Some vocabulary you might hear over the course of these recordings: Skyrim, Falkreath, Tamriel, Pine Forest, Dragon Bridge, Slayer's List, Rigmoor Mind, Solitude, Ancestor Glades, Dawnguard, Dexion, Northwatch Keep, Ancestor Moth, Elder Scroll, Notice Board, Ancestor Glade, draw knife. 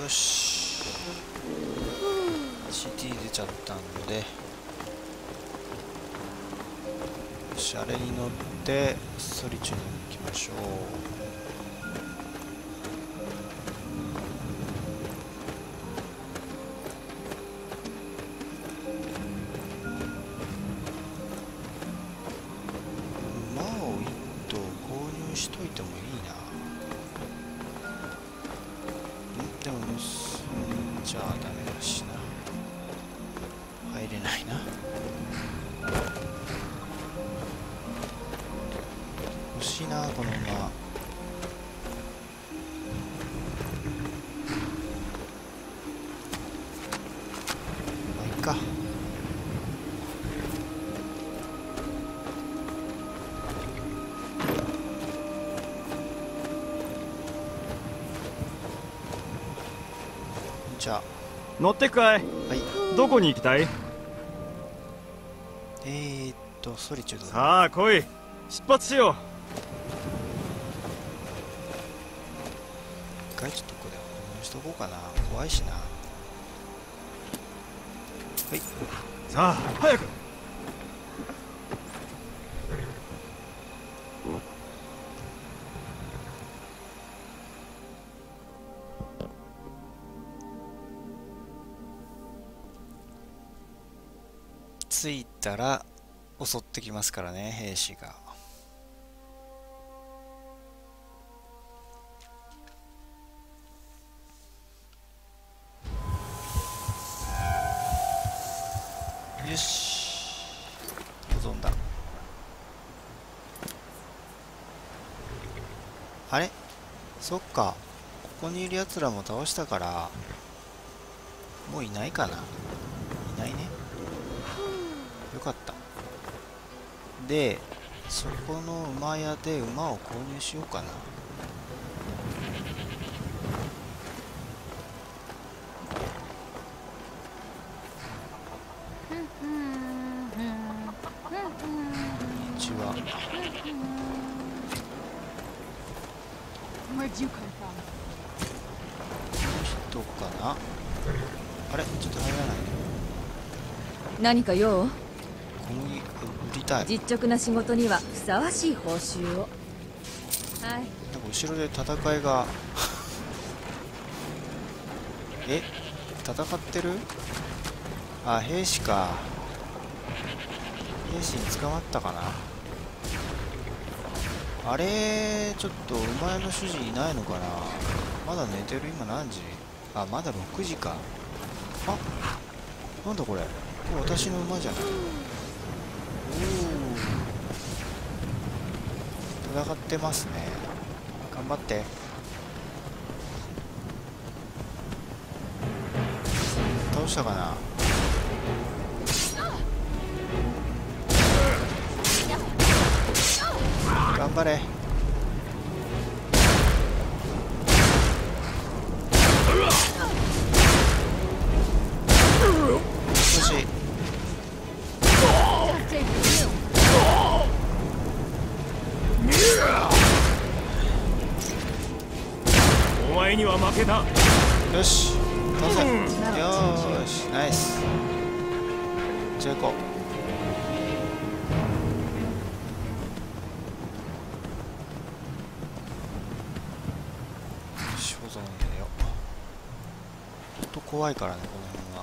よし、 CT 出ちゃったので、よし、あれに乗ってソリチュードに行きましょう。じゃあ乗ってくかい、はい、どこに行きたい？ソリチュード。さあ来い、出発しよう。一回ちょっとこれ保存しとこうかな、怖いしな。はい、さあ早く。着いたら襲ってきますからね、兵士が。よし、保存だ。あれ、そっか、ここにいるやつらも倒したからもういないかな。いないね、よかった。で、そこの馬屋で馬を購入しようかな。こんにちは。人かな。あれ、ちょっと入らない。何か用？小麦売りたい。実直な仕事にはふさわしい報酬を。はい、後ろで戦いがえ、戦ってる？あ、兵士か。兵士に捕まったかな。あれ、ちょっとお前の主人いないのかな。まだ寝てる。今何時？あ、まだ6時か。あ、なんだこれ、これ私の馬じゃない。戦ってますね。頑張って。倒したかな。頑張れ。よし、倒せ。よーし、ナイス。じゃあ行こう。所存入れよう。ちょっと怖いからね、この辺は。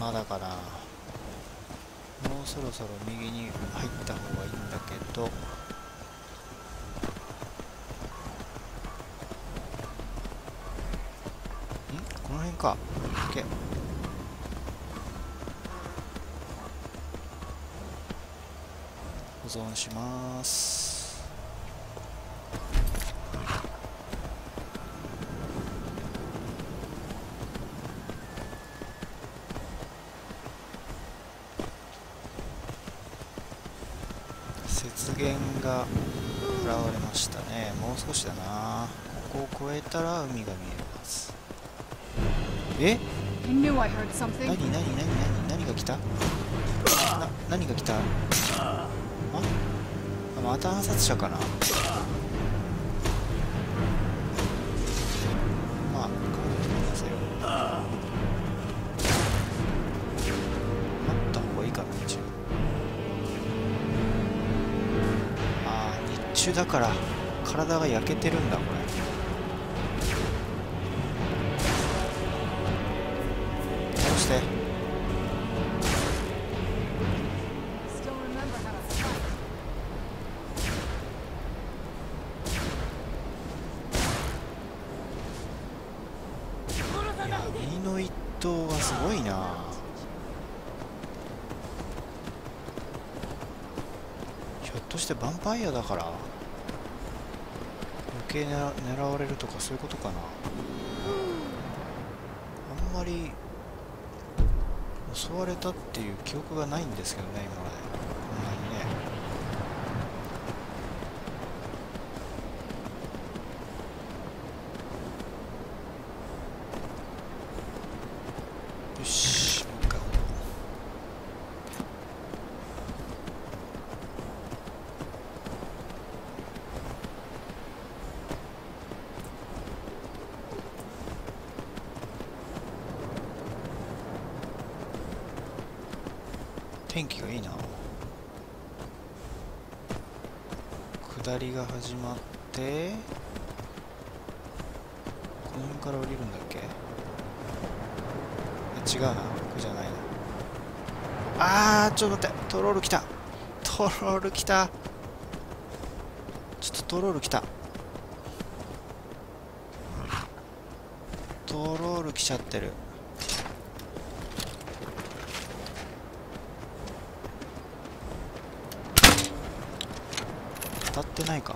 まだかな。もうそろそろ右に入った方がいいんだけど、この辺か。オッケー。保存します。限が食らわれましたね。もう少しだな。ここを越えたら海が見えます。え、何何が来た？何が来た？あ、また暗殺者かな。まあせよ、あった方がいいかな。日中、ああ日中だから体が焼けてるんだこれ。闇の一刀はすごいな。ひょっとしてヴァンパイアだから余計狙われるとかそういうことかな。あんまり襲われたっていう記憶がないんですけどね、今まで。こんなにね。よし、もう一回。天気がいいな。下りが始まってこの辺から降りるんだっけ？違うな、ここじゃないな。あー、ちょっと待って、トロール来た、トロール来た、ちょっとトロール来た、トロール来ちゃってる。当たってないか。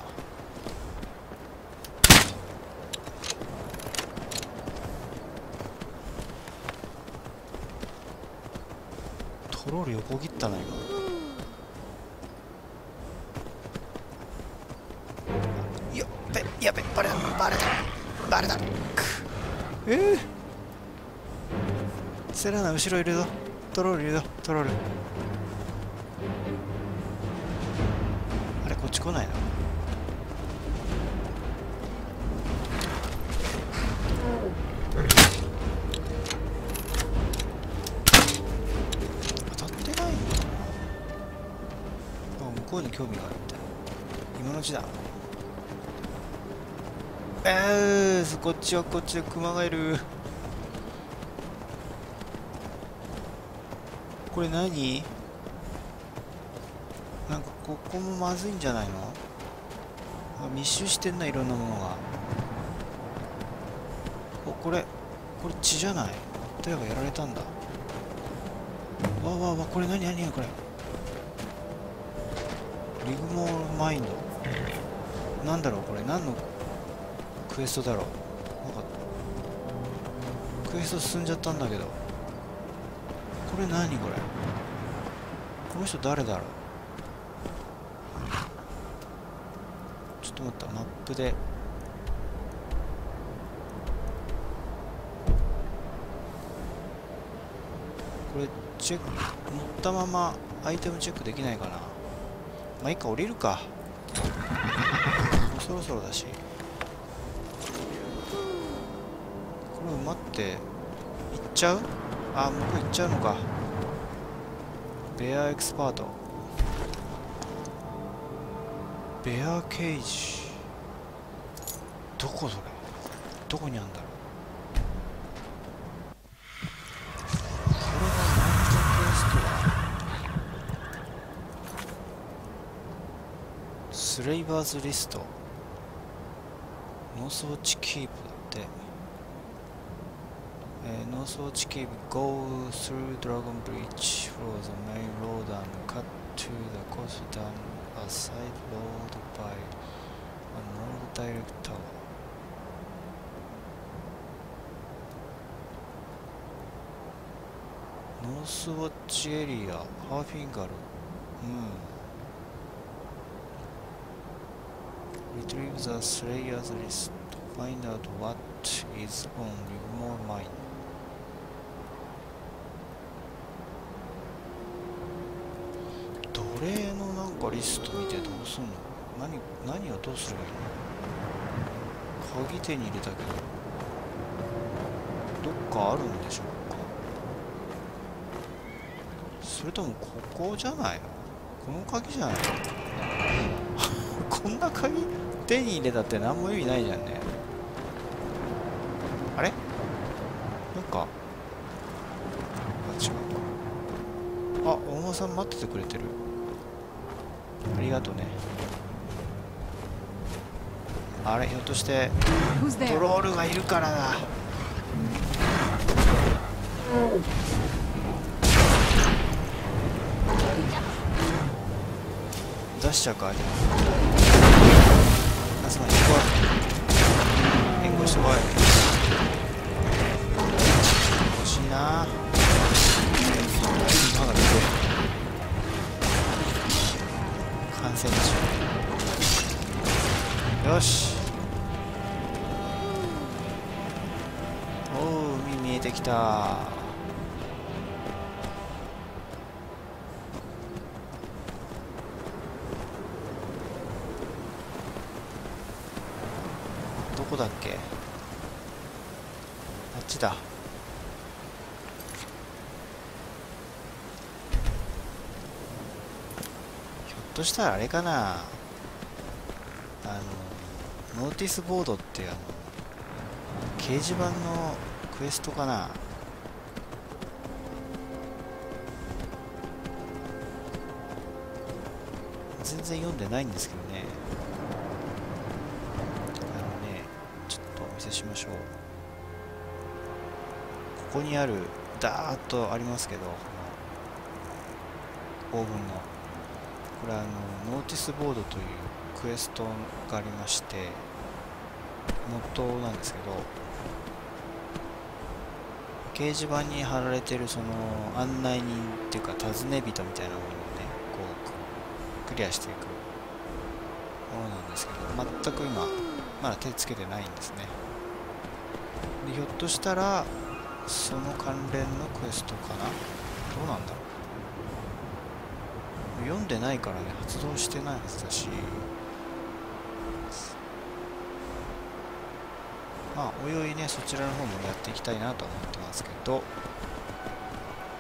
トロール横切ったな今。やっべやべ、バレたバレたバレた。セラーナ後ろいるぞ、トロールいるぞ、トロール。あれこっち来ないな。こういうの興味があるみたいな。今のうちだ。こっちはこっちで熊がいる。これ何？なんかここもまずいんじゃないの？密集してんな、いろんなものが。お、これ血じゃない？誰かやられたんだ。わわわ、これ何何これ。リグモールマインド、なんだろうこれ、何のクエストだろう。なんかクエスト進んじゃったんだけど、これ何これ、この人誰だろう。ちょっと待った、マップでこれチェック、乗ったままアイテムチェックできないかな。まあいいか、降りるか、もうそろそろだし。これ待って行っちゃう。あ、向こう行っちゃうのか。ベアエクスパート、ベアケージ、どこそれ、どこにあるんだろう。スレイバーズリスト、ノースウォッチキープだって、ノースウォッチキープ Go through Dragon Bridge for the main road and cut to the coast down a side road by a north direct tower。 ノースウォッチエリア、ハーフィンガル、うん、Retrieve the slayer's list. Find out what is on your mind.奴隷のなんかリスト見てどうすんの？何をどうするの？鍵手に入れたけど、どっかあるんでしょうか？それともここじゃないの？この鍵じゃないの？こんな鍵手に入れたって何も意味ないじゃんね。あれ？なんか、違う。あ、お馬さん待っててくれてる。ありがとうね。あれ、ひょっとしてトロールがいるからだ。出しちゃうか。あすまん、行こう。援護してこい。欲しいな。歯が出てる。感染中。よし。おう、海見えてきた。どこだっけ？あっちだ。ひょっとしたらあれかな、ノーティスボードって掲示板のクエストかな。全然読んでないんですけどね。しましょう。ここにあるダーッとありますけど、オーブンのこれはノーティスボードというクエストがありまして、モットーなんですけど、掲示板に貼られてるその案内人っていうか尋ね人みたいなものをね、こうクリアしていくものなんですけど、全く今まだ手つけてないんですね。ひょっとしたらその関連のクエストかな。どうなんだろう、読んでないからね。発動してないはずだし、まあおいおいね、そちらの方もやっていきたいなと思ってますけど。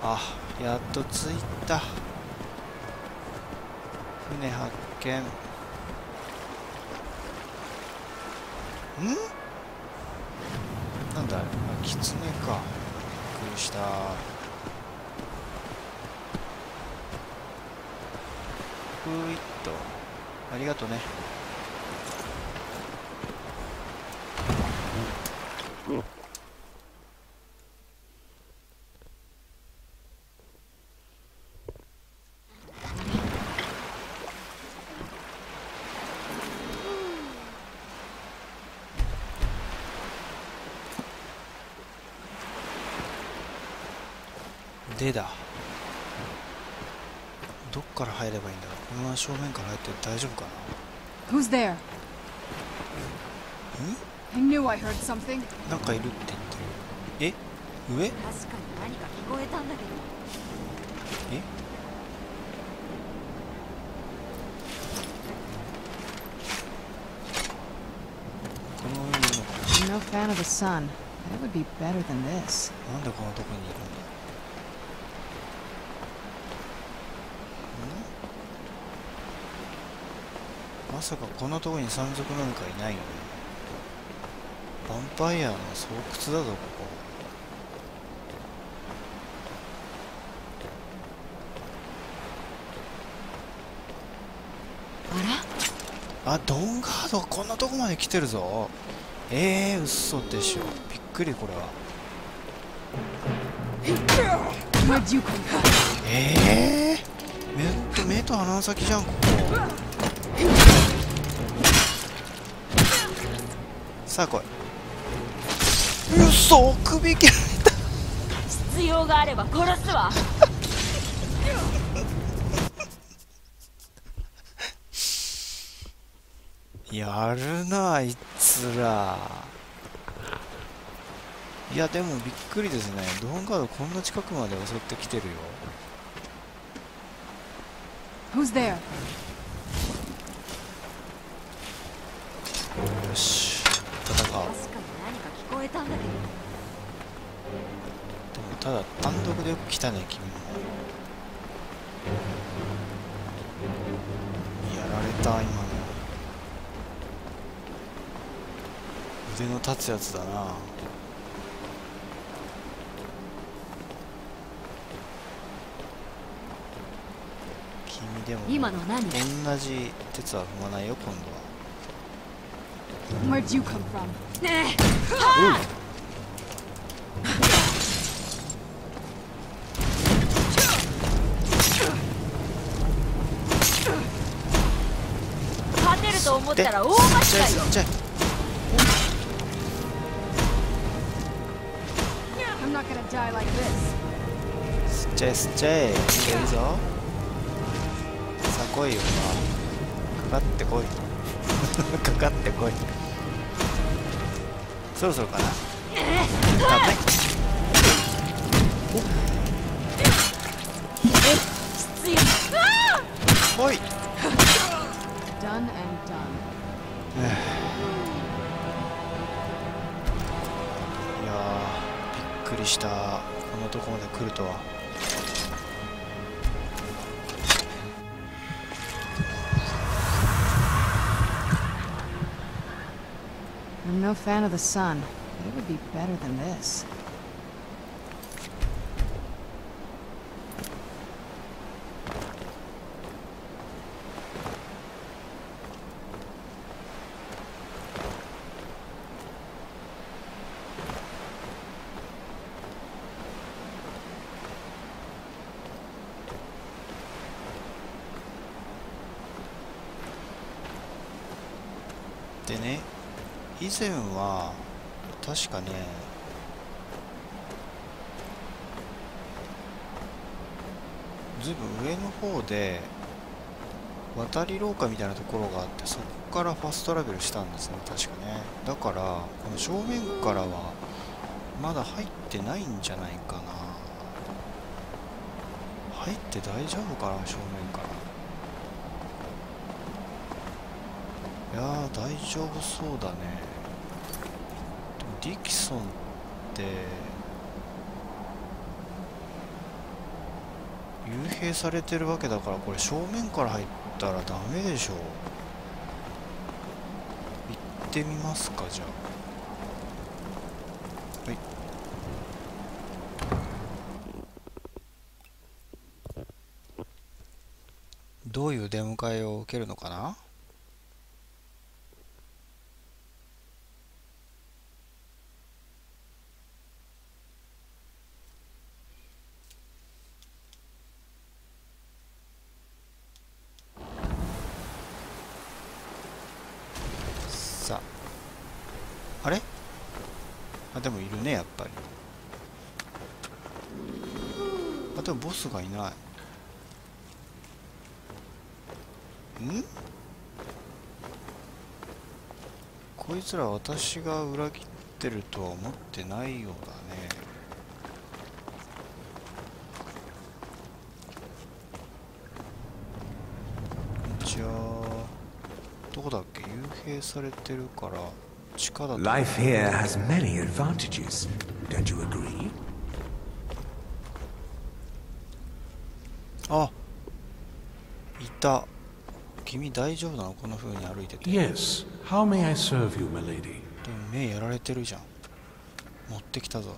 あ、やっと着いた。船発見。ん？なんだ、キツネか。びっくりした。ふーいっと。ありがとね。でだ、どっから入ればいいんだろう。このまま正面から入って大丈夫かな。Who's there? ん？ I knew I heard something. なんかいるって言ってる。え？上？確かに何か聞こえたんだけど。え？この上にいるのかな。No fan of the sun. That would be better than this. なんでこのとこにいるんだ。まさかこんなとこに山賊なんかいないよね。ヴァンパイアの巣窟だぞここ。あら、あ、ドンガードこんなとこまで来てるぞ。嘘でしょ。びっくり。これは目と鼻先じゃんここ。さあ来い。うそ、首切られた。必要があれば殺すわ。やるなあいつら。いやでもびっくりですね。ドーンガードこんな近くまで襲ってきてるよ。Who's there? よし戦う。確かに何か聞こえたんだけど。でもただ単独でよく来たね君も。やられた今の。腕の立つやつだな。君でも今の何同じ鉄は踏まないよ今度は。Where'd you come from? 勝てると思ったら大間違いよ。すっちゃえすっちゃえ。いけるぞ。さあ来いよな。かかってこい。かかってこい。そろそろかな。ダメ。おい。いやーびっくりした。このとこまで来るとは。I'm no fan of the sun. It would be better than this. Then it.以前は確かねずいぶん上の方で渡り廊下みたいなところがあって、そこからファストラベルしたんですね確かね。だからこの正面からはまだ入ってないんじゃないかな。入って大丈夫かな正面から。いやー大丈夫そうだね。でもディキソンって幽閉されてるわけだから、これ正面から入ったらダメでしょう。行ってみますかじゃあ。はい。どういう出迎えを受けるのかな。あれ？あ、でもいるね、やっぱり。あ、でもボスがいない。ん？こいつら私が裏切ってるとは思ってないようだね。じゃあ、どこだっけ？幽閉されてるから。Life here has many advantages, don't you agree? あ、いた。君大丈夫なの？こんな風に歩いてて。Yes. How may I serve you, my lady? でも目やられてるじゃん。持ってきたぞ。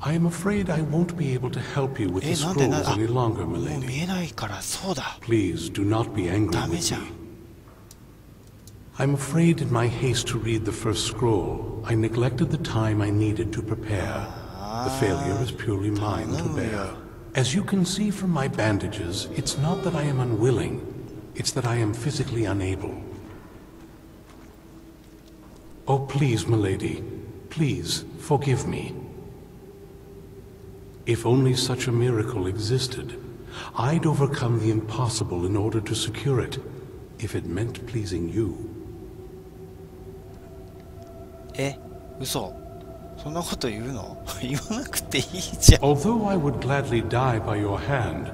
I am afraid I won't be able to help you with the scrolls any longer, my lady. もう見えないからそうだ。Please do not be angry with me. ダメじゃん。I'm afraid in my haste to read the first scroll, I neglected the time I needed to prepare. The failure is purely mine to bear. As you can see from my bandages, it's not that I am unwilling, it's that I am physically unable. Oh please, milady, please forgive me. If only such a miracle existed, I'd overcome the impossible in order to secure it, if it meant pleasing you. え、嘘。そんなこと言うの？言わなくていいじゃん。Although I would gladly die by your hand,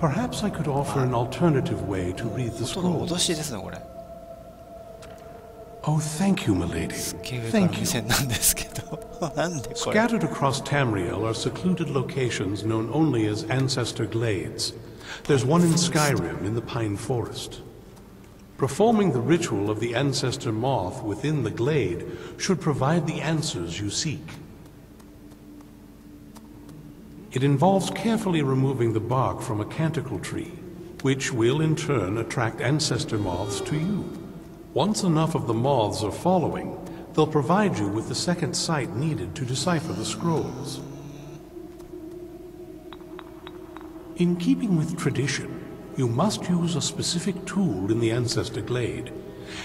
perhaps I could offer an alternative way to read the scroll. 脅しですねこれ。Oh, thank you, my lady. Thank you. Scattered across Tamriel are secluded locations known only as Ancestor Glades. There's one in Skyrim in the Pine Forest. Performing the ritual of the Ancestor Moth within the glade should provide the answers you seek. It involves carefully removing the bark from a canticle tree, which will in turn attract Ancestor Moths to you. Once enough of the moths are following, they'll provide you with the second sight needed to decipher the scrolls. In keeping with tradition, you must use a specific tool in the Ancestor Glade,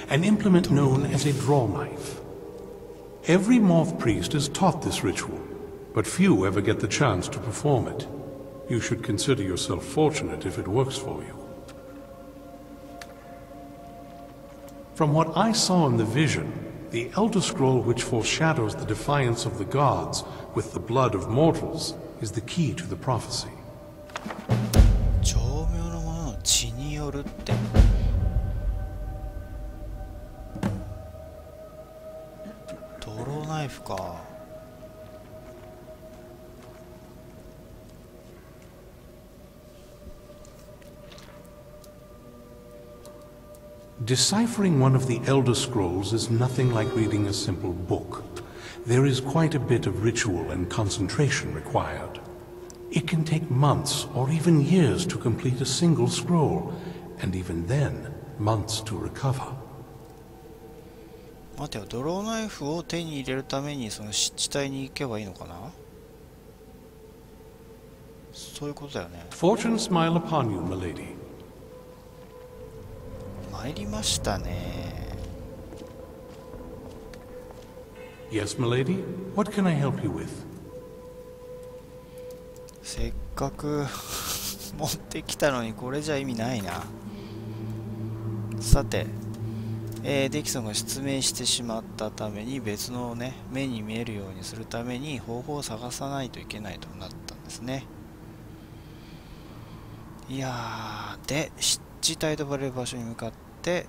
an implement known as a draw knife. Every moth priest is taught this ritual, but few ever get the chance to perform it. You should consider yourself fortunate if it works for you. From what I saw in the vision, the Elder Scroll which foreshadows the defiance of the gods with the blood of mortals is the key to the prophecy. 上妙の者の血によるって。ドローナイフか。Deciphering one of the Elder Scrolls is nothing like reading a simple book. There is quite a bit of ritual and concentration required. It can take months or even years to complete a single scroll, and even then, months to recover. 待てよ、ドローナイフを手に入れるためにその湿地帯に行けばいいのかな？そういうことだよね。Fortune smile upon you, my lady. 参りましたね。Yes, my lady. What can I help you with? せっかく持ってきたのにこれじゃ意味ないな。さて、デキソンが失明してしまったために別のね目に見えるようにするために方法を探さないといけないとなったんですね。いやーで湿地帯と呼ばれる場所に向かって。で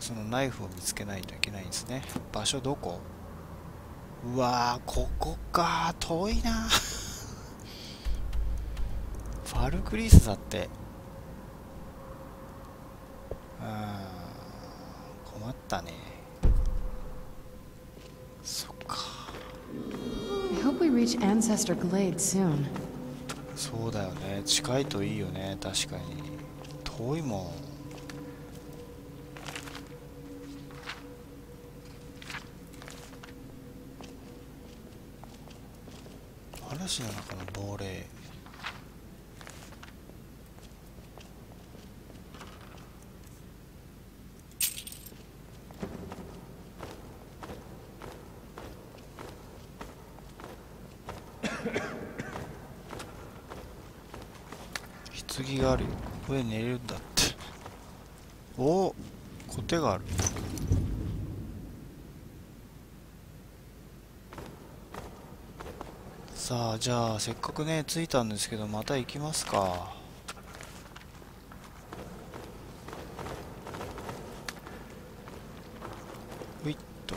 そのナイフを見つけないといけないんですね。場所どこ？うわー、ここか。遠いな。ファルクリースだって。あー、困ったね。そっか。そうだよね。近いといいよね。確かに遠いもん。嵐の中の亡霊。棺があるよ。上に寝れるんだって。おお、コテがある。さあ、じゃあせっかくね着いたんですけど、また行きますか。ういっと。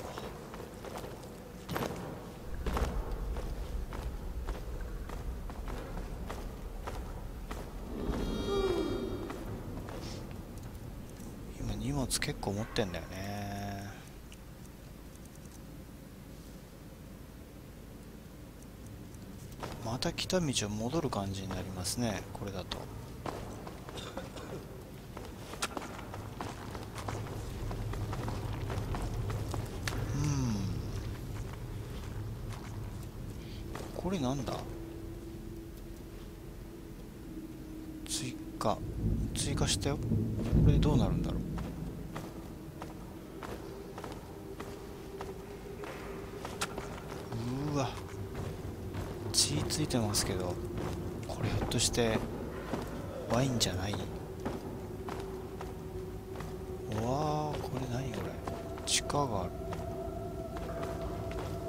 今荷物結構持ってんだよね。また来た道を戻る感じになりますね、これだと。これなんだ。追加したよ。これでどうなるんだろう。ついてますけど、これひょっとしてワインじゃない？うわー、これ何これ。地下がある。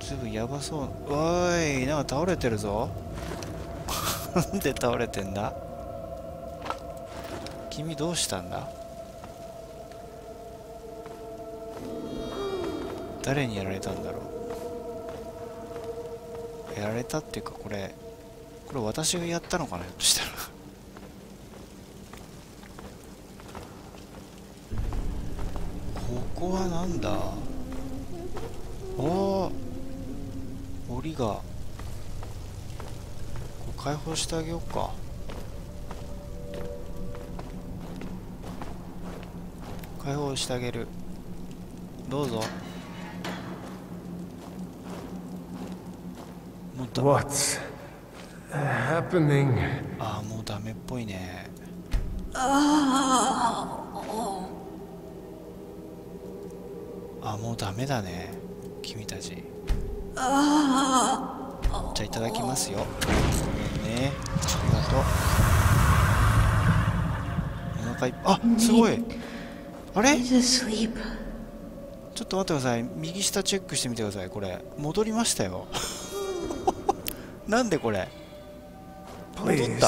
すぐやばそう。おーい、なんか倒れてるぞ。なんで倒れてんだ、君。どうしたんだ、誰にやられたんだろう。やられたっていうか、これ私がやったのかな、ひょっとしたら。ここはなんだ。おお、檻が。これ解放してあげようか。解放してあげる。どうぞ。もうダメ。What's happening? ああ、もうダメっぽいね。あ、もうダメだね、君たち。じゃあいただきますよ。ごめんね、ありがとう。お腹いっぱい。あ、すごい。あれ、ちょっと待ってください。右下チェックしてみてください。これ戻りましたよ。なんでこれ戻った。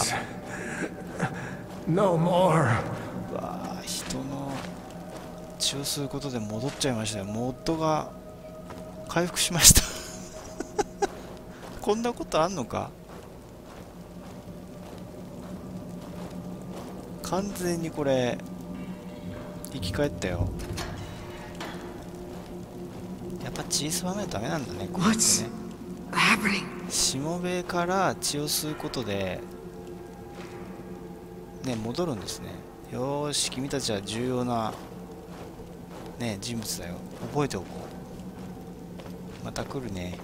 わ、人の血を吸うことで戻っちゃいましたよ。モッドが回復しました。こんなことあんのか。完全にこれ生き返ったよ。やっぱ血吸わないとダメなんだね、こいつね。しもべから血を吸うことでね、戻るんですね。よーし、君たちは重要なね、人物だよ。覚えておこう。また来るね。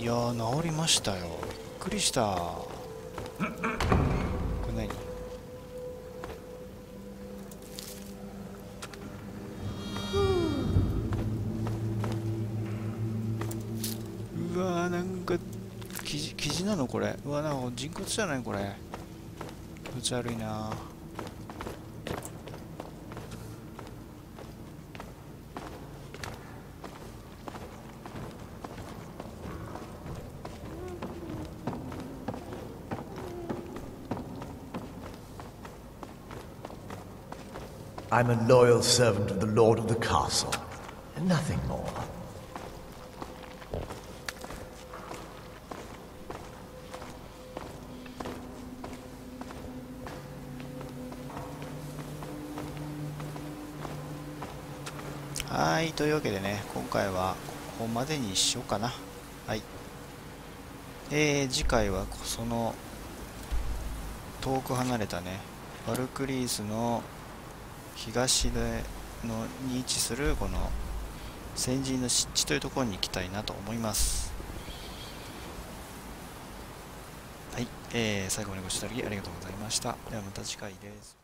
いやー、治りましたよ。びっくりした。これ何。うわー、なんか生地なのこれ。うわ、なんか人骨じゃないこれ。気持ち悪いな。I'm a loyal servant of the Lord of the Castle, and nothing more. はい、というわけでね、今回はここまでにしようかな。はい。次回はその遠く離れたね、バルクリースの東でのに位置するこの先人の湿地というところに行きたいなと思います。はい、最後までご視聴ありがとうございました。ではまた次回です。